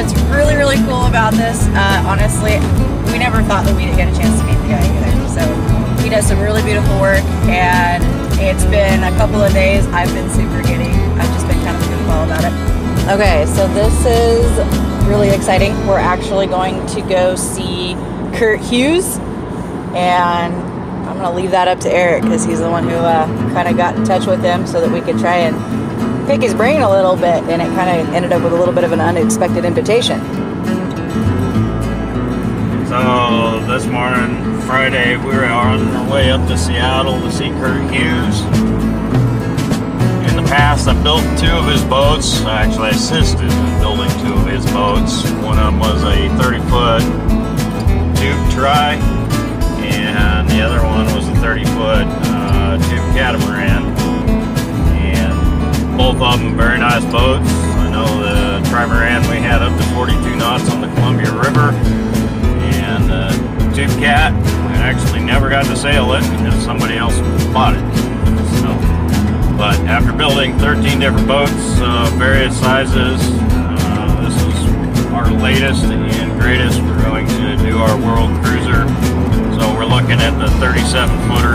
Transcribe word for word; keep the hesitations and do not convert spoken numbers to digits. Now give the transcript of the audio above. what's really, really cool about this, uh, honestly, we never thought that we'd get a chance to meet the guy either. So he does some really beautiful work, and it's been a couple of days. I've been super giddy. I've just been kind of goofball about it. Okay, so this is really exciting. We're actually going to go see Kurt Hughes, and I'm gonna leave that up to Eric because he's the one who uh, kind of got in touch with him so that we could try and pick his brain a little bit, and it kind of ended up with a little bit of an unexpected invitation. So this morning, Friday, we were on our way up to Seattle to see Kurt Hughes. In the past, I built two of his boats. I actually assisted in building two of his boats. One of them was a thirty foot tube try, and the other one was a thirty foot uh, tube catamaran. Both of them very nice boats. I know the trimaran we had up to forty-two knots on the Columbia River, and uh, the tube cat, I actually never got to sail it because somebody else bought it. So, but after building thirteen different boats, uh, various sizes, uh, this is our latest and greatest. We're going to do our world cruiser, so we're looking at the thirty-seven footer.